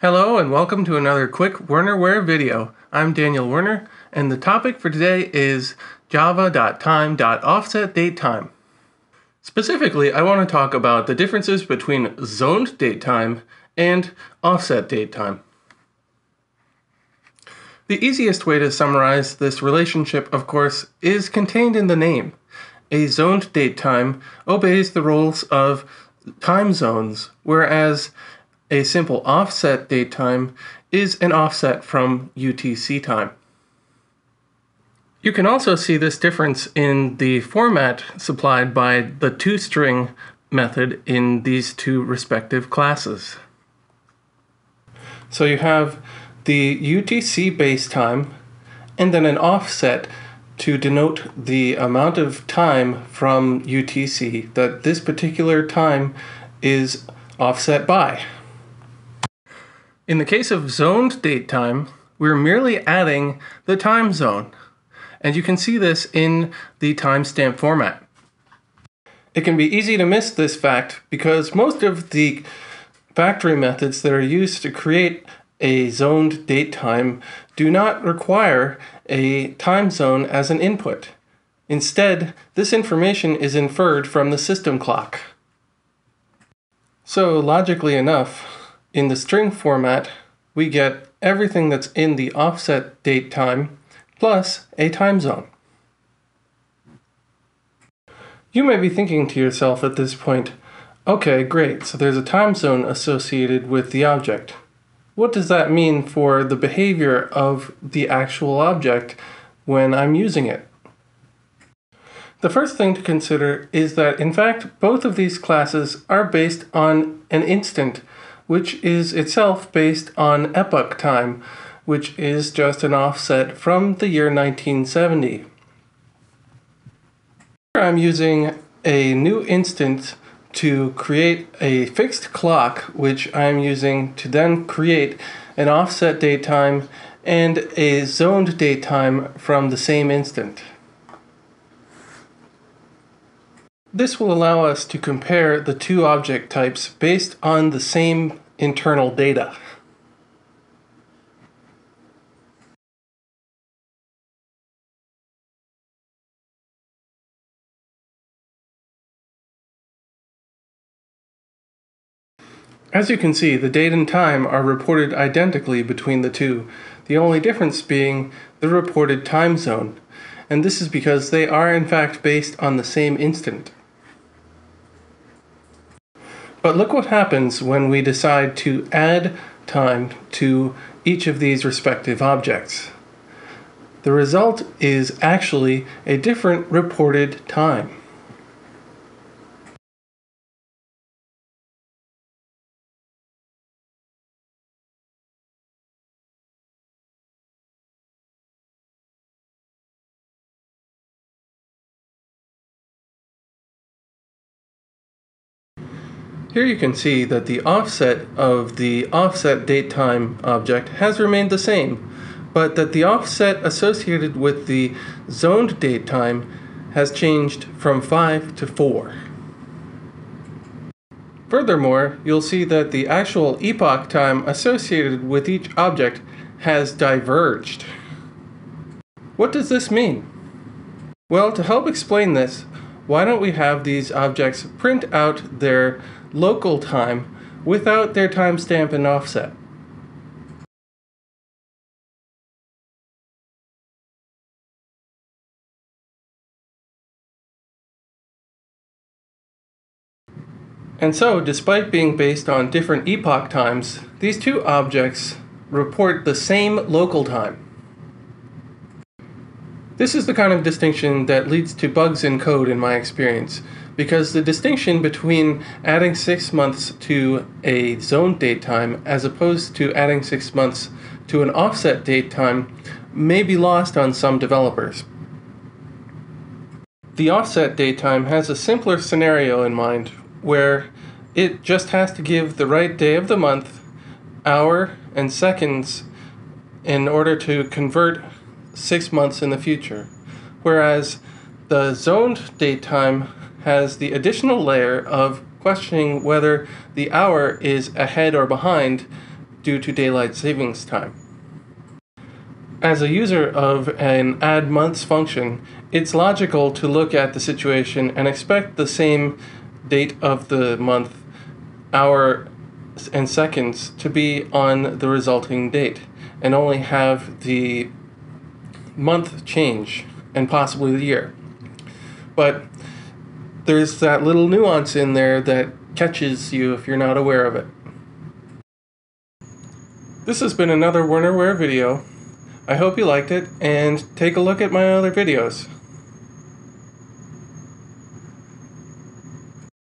Hello and welcome to another quick Wernerware video. I'm Daniel Werner and the topic for today is java.time.OffsetDateTime. Specifically, I want to talk about the differences between zoned date time and offset date time. The easiest way to summarize this relationship, of course, is contained in the name. A zoned date time obeys the rules of time zones, whereas a simple offset date time is an offset from UTC time. You can also see this difference in the format supplied by the toString method in these two respective classes. So you have the UTC base time and then an offset to denote the amount of time from UTC that this particular time is offset by. In the case of zoned date time, we're merely adding the time zone, and you can see this in the timestamp format. It can be easy to miss this fact because most of the factory methods that are used to create a zoned date time do not require a time zone as an input. Instead, this information is inferred from the system clock. So logically enough, in the string format, we get everything that's in the offset date time plus a time zone. You may be thinking to yourself at this point, okay, great, so there's a time zone associated with the object. What does that mean for the behavior of the actual object when I'm using it? The first thing to consider is that, in fact, both of these classes are based on an instant, which is itself based on epoch time, which is just an offset from the year 1970. Here I'm using a new instance to create a fixed clock, which I'm using to then create an offset date time and a zoned date time from the same instant. This will allow us to compare the two object types based on the same internal data. As you can see, the date and time are reported identically between the two, the only difference being the reported time zone, and this is because they are in fact based on the same instant. But look what happens when we decide to add time to each of these respective objects. The result is actually a different reported time. Here you can see that the offset of the offset date time object has remained the same, but that the offset associated with the zoned date time has changed from 5 to 4. Furthermore, you'll see that the actual epoch time associated with each object has diverged. What does this mean? Well, to help explain this, why don't we have these objects print out their local time without their timestamp and offset? And so, despite being based on different epoch times, these two objects report the same local time. This is the kind of distinction that leads to bugs in code in my experience, because the distinction between adding 6 months to a zoned date time as opposed to adding 6 months to an offset date time may be lost on some developers. The offset date time has a simpler scenario in mind, where it just has to give the right day of the month, hour, and seconds in order to convert 6 months in the future, whereas the zoned date time has the additional layer of questioning whether the hour is ahead or behind due to daylight savings time. As a user of an add months function, it's logical to look at the situation and expect the same date of the month, hour, and seconds to be on the resulting date, and only have the month change and possibly the year. But there's that little nuance in there that catches you if you're not aware of it. This has been another Wernerware video. I hope you liked it, and take a look at my other videos.